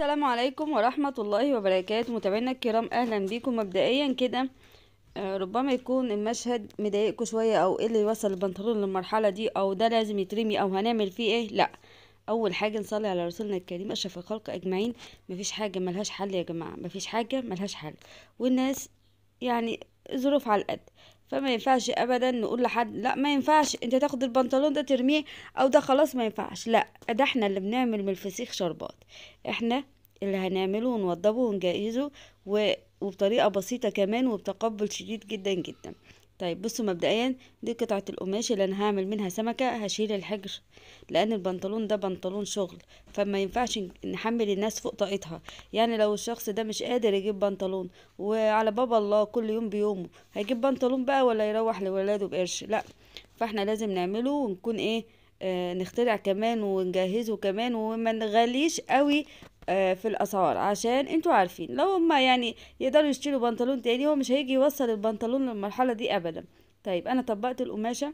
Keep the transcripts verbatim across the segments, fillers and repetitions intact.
السلام عليكم ورحمة الله وبركاته متابعينا الكرام، اهلا بيكم. مبدئيا كده ربما يكون المشهد مضايقكم شوية، او ايه اللي يوصل البنطلون للمرحلة دي، او ده لازم يترمي، او هنعمل فيه ايه. لا، اول حاجة نصلي على رسولنا الكريم اشرف الخلق اجمعين. مفيش حاجة ملهاش حل يا جماعة، مفيش حاجة ملهاش حل، والناس يعني ظروف على القد. فما ينفعش ابدا نقول لحد لا ما ينفعش انت تاخد البنطلون ده ترميه، او ده خلاص ما ينفعش. لا، ده احنا اللي بنعمل من الفسيخ شربات، احنا اللي هنعمله ونوضبه ونجهزه، وبطريقه بسيطه كمان وبتقبل شديد جدا جدا. طيب بصوا، مبدئيا دي قطعه القماش اللي انا هعمل منها سمكه. هشيل الحجر لان البنطلون ده بنطلون شغل، فما ينفعش نحمل الناس فوق طاقتها. يعني لو الشخص ده مش قادر يجيب بنطلون، وعلى باب الله كل يوم بيومه هيجيب بنطلون بقى ولا يروح لولاده بقرش؟ لا، فاحنا لازم نعمله ونكون ايه آه نخترع كمان ونجهزه كمان، وما نغليش قوي في الاسعار، عشان انتوا عارفين لو هما يعني يقدروا يشتروا بنطلون تاني هو مش هيجي يوصل البنطلون للمرحله دي ابدا. طيب انا طبقت القماشه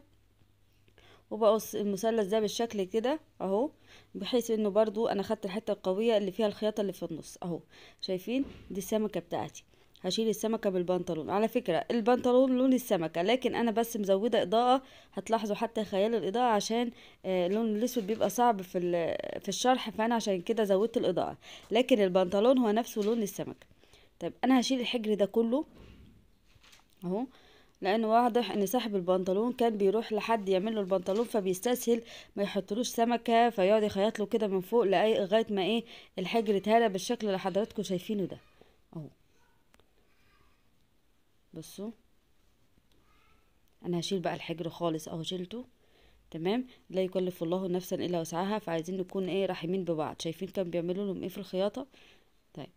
وبقص المثلث ده بالشكل كده اهو، بحيث انه برضو انا خدت الحته القويه اللي فيها الخياطه اللي في النص اهو. شايفين دي السمكه بتاعتي، هشيل السمكه بالبنطلون. على فكره البنطلون لون السمكه، لكن انا بس مزوده اضاءه، هتلاحظوا حتى خيال الاضاءه عشان اللون الاسود بيبقى صعب في في الشرح، فانا عشان كده زودت الاضاءه، لكن البنطلون هو نفسه لون السمكه. طيب انا هشيل الحجر ده كله اهو، لانه واضح ان صاحب البنطلون كان بيروح لحد يعمل له البنطلون فبيستسهل، ما يحطلوش سمكه، فيقعد يخيط له كده من فوق لغايه ما ايه الحجر اتهرى بالشكل اللي حضراتكم شايفينه ده اهو. بصوا، انا هشيل بقى الحجر خالص اهو، شيلته تمام. لا يكلف الله نفسا الا وسعها، فعايزين نكون ايه رحيمين ببعض. شايفين كان بيعملوا لهم ايه في الخياطه. طيب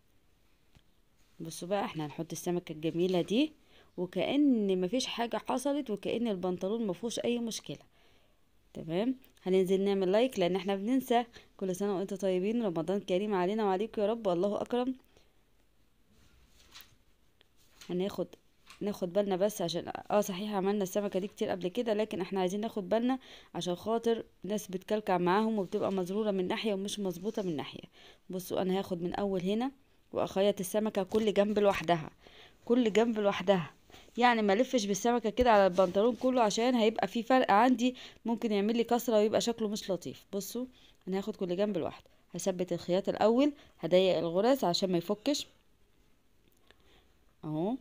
بصوا بقى، احنا هنحط السمكه الجميله دي وكأن مفيش حاجه حصلت، وكأن البنطلون مفيهوش اي مشكله تمام. هننزل نعمل لايك لان احنا بننسى. كل سنه وانتم طيبين، رمضان كريم علينا وعليكم يا رب، الله اكرم. هناخد ناخد بالنا بس، عشان اه صحيح عملنا السمكه دي كتير قبل كده، لكن احنا عايزين ناخد بالنا عشان خاطر ناس بتكلكع معاهم وبتبقى مزروره من ناحيه ومش مظبوطه من ناحيه. بصوا، انا هاخد من اول هنا واخيط السمكه كل جنب لوحدها، كل جنب لوحدها، يعني ما الفش بالسمكه كده على البنطلون كله، عشان هيبقى في فرق عندي ممكن يعمل لي كسره ويبقى شكله مش لطيف. بصوا، انا هاخد كل جنب لوحده، هثبت الخياط الاول، هضيق الغراز عشان ما يفكش اهو.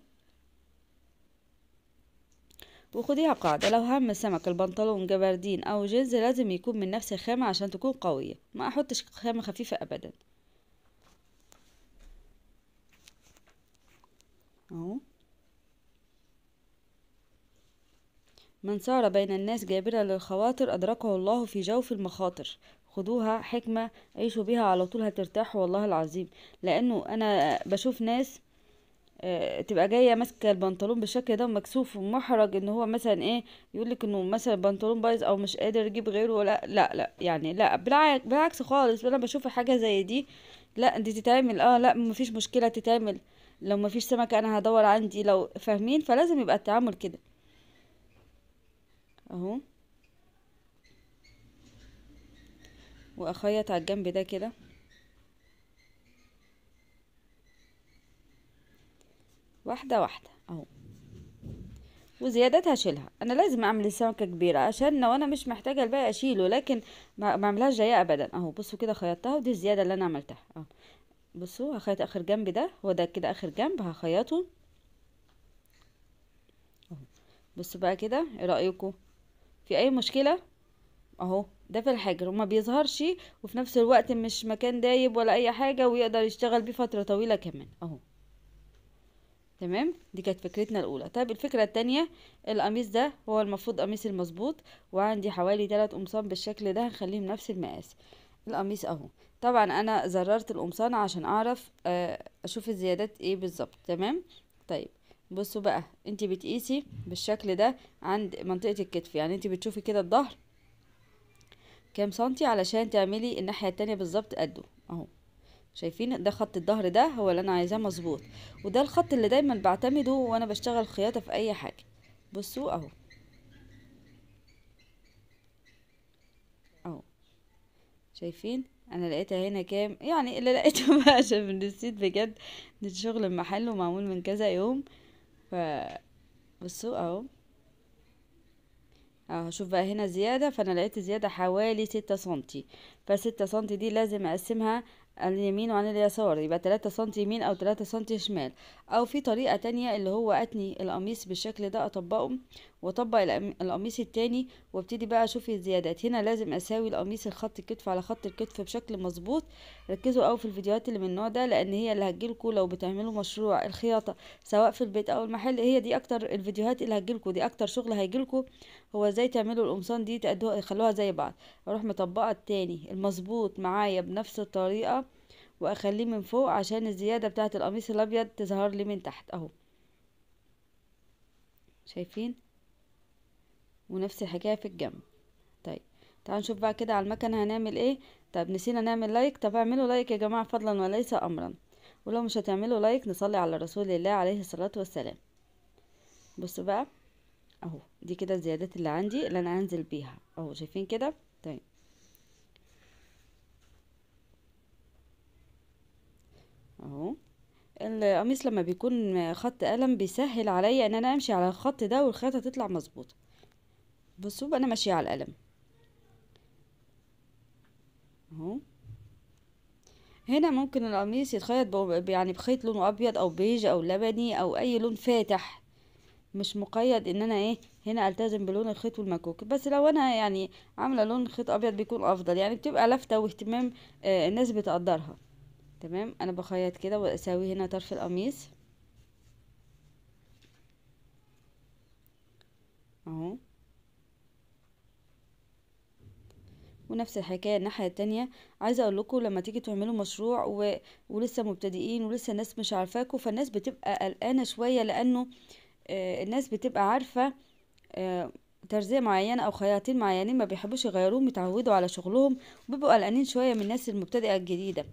وخديها قاعدة، لو هم سمكة البنطلون جبردين او جينز لازم يكون من نفس الخامة عشان تكون قوية، ما احطش خامة خفيفة ابدا اهو. من سار بين الناس جابرة للخواطر ادركه الله في جوف المخاطر. خدوها حكمة، عيشوا بيها على طول، هترتاحوا والله العظيم. لانه انا بشوف ناس تبقى جايه ماسكه البنطلون بالشكل ده ومكسوف ومحرج ان هو مثلا ايه يقولك انه مثلا البنطلون بايظ او مش قادر يجيب غيره. لا لا لا، يعني لا، بالعكس خالص. انا بشوف حاجه زي دي، لا دي تتعمل، اه لا مفيش مشكله تتعمل، لو مفيش سمكه انا هدور عندي، لو فاهمين. فلازم يبقى التعامل كده اهو. واخيط على الجنب ده كده واحده واحده اهو، وزيادات هشيلها. انا لازم اعمل السمكه كبيره عشان لو انا مش محتاجه الباقي اشيله، لكن ما بعملهاش ضيقه ابدا اهو. بصوا كده خيطتها، ودي الزياده اللي انا عملتها اهو. بصوا، هخيط اخر جنب ده، هو ده كده اخر جنب هخيطه اهو. بصوا بقى كده، ايه رايكم؟ في اي مشكله اهو؟ ده في الحجر وما بيظهرش، وفي نفس الوقت مش مكان دايب ولا اي حاجه، ويقدر يشتغل بيه فتره طويله كمان اهو تمام. دي كانت فكرتنا الاولى. طيب الفكره الثانيه، القميص ده هو المفروض قميص المظبوط، وعندي حوالي ثلاث قمصان بالشكل ده، هنخليهم نفس المقاس. القميص اهو، طبعا انا زررت القمصان عشان اعرف اشوف الزيادات ايه بالظبط تمام. طيب بصوا بقى، انت بتقيسي بالشكل ده عند منطقه الكتف، يعني انت بتشوفي كده الظهر كام سنتي علشان تعملي الناحيه الثانيه بالظبط قده اهو. شايفين ده خط الظهر ده هو اللي انا عايزاه مظبوط، وده الخط اللي دايما بعتمده وانا بشتغل خياطه في اي حاجه. بصوا اهو اهو، شايفين انا لقيتها هنا كام، يعني اللي لقيته بقى عشان نسيت بجد ان الشغل محله معمول من كذا يوم. ف بصوا اهو اهو، هشوف بقى هنا زيادة، فانا لقيت زيادة حوالي ستة سنتي، فستة سنتي دي لازم اقسمها عن اليمين وعن اليسار، يبقى تلاتة سنتي يمين او تلاتة سنتي شمال. او في طريقة تانية اللي هو اتني القميص بالشكل ده اطبقه واطبق القميص التاني وابتدي بقى اشوف الزيادات. هنا لازم اساوي القميص الخط الكتف على خط الكتف بشكل مظبوط. ركزوا قوي في الفيديوهات اللي من النوع ده، لان هي اللي هتجيلكوا لو بتعملوا مشروع الخياطة سواء في البيت او المحل، هي دي اكتر الفيديوهات اللي هتجيلكوا، دي اكتر شغل هيجيلكوا، هو ازاي تعملوا القمصان دي تقدوها خلوها زي بعض. اروح مطبقه التاني المظبوط معايا بنفس الطريقة واخليه من فوق عشان الزيادة بتاعة القميص الابيض تظهر لي من تحت اهو، شايفين؟ ونفس الحكايه في الجنب. طيب تعالوا نشوف بقى كده على المكنه هنعمل ايه. طب نسينا نعمل لايك، طب اعملوا لايك يا جماعه فضلا وليس امرا، ولو مش هتعملوا لايك نصلي على رسول الله عليه الصلاه والسلام. بصوا بقى اهو، دي كده الزيادات اللي عندي اللي انا هنزل بيها اهو، شايفين كده؟ طيب اهو القميص لما بيكون خط قلم بيسهل عليا ان انا امشي على الخط ده والخياطه تطلع مظبوطه. بصوا بقى انا ماشيه على القلم اهو. هنا ممكن القميص يتخيط يعني بخيط لونه ابيض او بيج او لبني او اي لون فاتح، مش مقيد ان انا ايه هنا التزم بلون الخيط والمكوك، بس لو انا يعني عامله لون خيط ابيض بيكون افضل، يعني بتبقى لفته واهتمام آه الناس بتقدرها. تمام، انا بخيط كده واساوي هنا طرف القميص اهو، ونفس الحكايه الناحيه التانية. عايزه اقول لكم لما تيجي تعملوا مشروع و... ولسه مبتدئين ولسه الناس مش عارفاكم، فالناس بتبقى قلقانه شويه، لانه آه الناس بتبقى عارفه آه ترزيه معينه او خياطين معينين ما بيحبوش يغيروهم، يتعودوا على شغلهم وبيبقوا قلقانين شويه من الناس المبتدئه الجديده.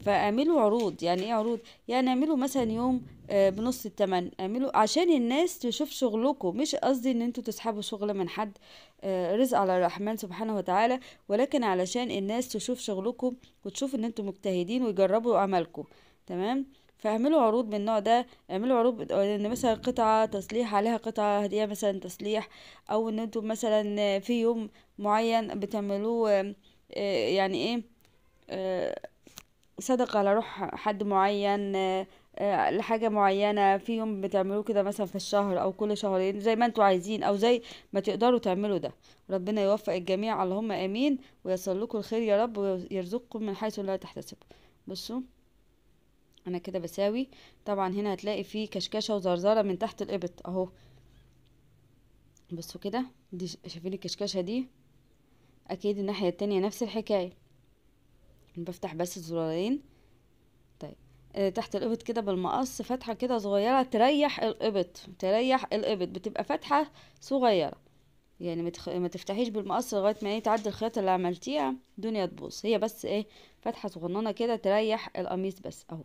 فاعملوا عروض. يعني ايه عروض؟ يعني اعملوا مثلا يوم آه بنص التمن، اعملوا عشان الناس تشوف شغلكم، مش قصدي ان انتوا تسحبوا شغل من حد، آه رزق على الرحمن سبحانه وتعالى، ولكن علشان الناس تشوف شغلكم وتشوف ان انتوا مجتهدين ويجربوا عملكم. تمام، فاعملوا عروض من النوع ده. اعملوا عروض ان مثلا قطعه تصليح عليها قطعه هديه مثلا تصليح، او ان انتوا مثلا في يوم معين بتعملوه آه آه يعني ايه آه صدقة على روح حد معين، آه، آه، لحاجة معينة في يوم بتعملوه كده مثلا في الشهر او كل شهرين، زي ما انتوا عايزين او زي ما تقدروا تعملوا ده. ربنا يوفق الجميع، اللهم امين، ويصل لكم الخير يا رب، ويرزقكم من حيث لا تحتسبوا. بصوا انا كده بساوي، طبعا هنا هتلاقي فيه كشكشة وزرزرة من تحت الابط اهو. بصوا كده، دي شايفين الكشكشة دي؟ اكيد الناحية التانية نفس الحكاية، بفتح بس زرارين. طيب آه تحت الابط كده بالمقص فتحه كده صغيره تريح الابط، تريح الابط بتبقى فتحه صغيره، يعني متخ... ما تفتحيش بالمقص لغايه ما ايه تعدي الخياطه اللي عملتيها الدنيا تبوظ، هي بس ايه فتحه صغننه كده تريح القميص بس اهو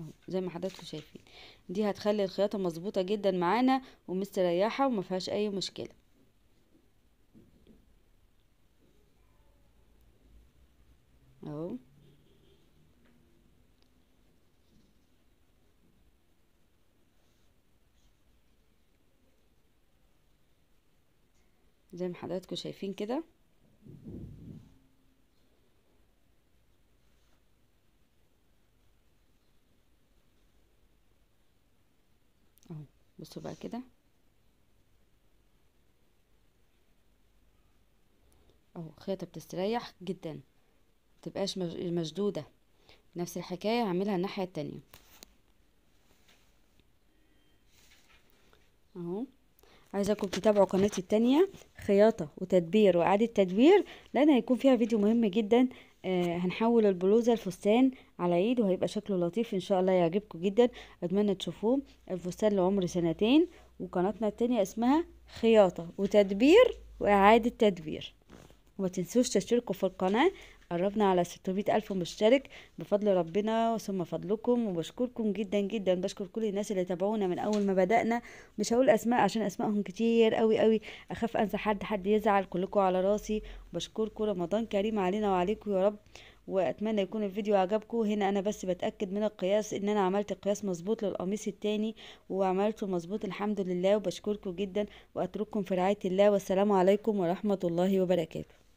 اهو، زي ما حضراتكم شايفين. دي هتخلي الخياطه مظبوطه جدا معانا ومستريحه وما فيهاش اي مشكله. اهو زي ما حضراتكم شايفين كده. اهو بصوا بقى كده اهو، الخياطه بتستريح جدا، متبقاش مشدودة. نفس الحكاية هعملها الناحية التانية اهو. عايزاكم تتابعوا قناتي التانية خياطة وتدبير واعادة تدوير، لان هيكون فيها فيديو مهم جدا. آه هنحول البلوزة الفستان على عيد، وهيبقى شكله لطيف ان شاء الله يعجبكم جدا، اتمنى تشوفوه. الفستان لعمر سنتين، وقناتنا التانية اسمها خياطة وتدبير واعادة تدوير. وما تنسوش تشتركوا في القناة قربنا على ستمائة ألف مشترك بفضل ربنا ثم فضلكم، وبشكركم جدا جدا. بشكر كل الناس اللي تابعونا من أول ما بدأنا، مش هقول أسماء عشان أسمائهم كتير قوي قوي، أخاف أنسى حد حد يزعل، كلكم على راسي. وبشكركم، رمضان كريم علينا وعليكم يا رب، واتمنى يكون الفيديو عجبكم. هنا انا بس بتاكد من القياس ان انا عملت قياس مظبوط للقميص التاني وعملته مظبوط الحمد لله. وبشكركم جدا واترككم في رعايه الله، والسلام عليكم ورحمه الله وبركاته.